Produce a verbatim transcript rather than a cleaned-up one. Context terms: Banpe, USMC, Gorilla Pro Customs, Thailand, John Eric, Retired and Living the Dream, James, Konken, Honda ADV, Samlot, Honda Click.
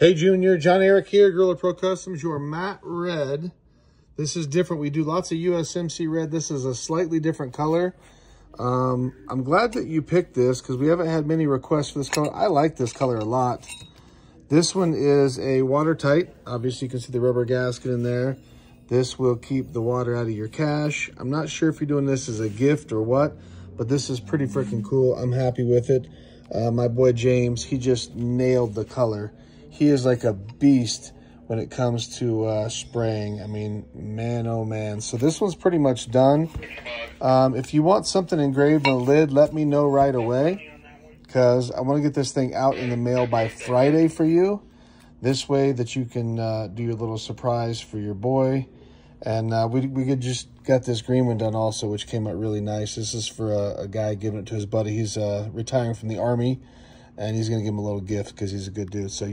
Hey Junior, John Eric here, Gorilla Pro Customs, your matte red. This is different. We do lots of U S M C red. This is a slightly different color. Um, I'm glad that you picked this because we haven't had many requests for this color. I like this color a lot. This one is a watertight. Obviously, you can see the rubber gasket in there. This will keep the water out of your cash. I'm not sure if you're doing this as a gift or what, but this is pretty freaking cool. I'm happy with it. Uh, my boy James, he just nailed the color. He is like a beast when it comes to uh, spraying. I mean, man, oh man. So this one's pretty much done. Um, if you want something engraved on the lid, let me know right away because I want to get this thing out in the mail by Friday for you. This way that you can uh, do your little surprise for your boy. And uh, we, we could just got this green one done also, which came out really nice. This is for a, a guy giving it to his buddy. He's uh, retiring from the Army, and he's going to give him a little gift because he's a good dude. So you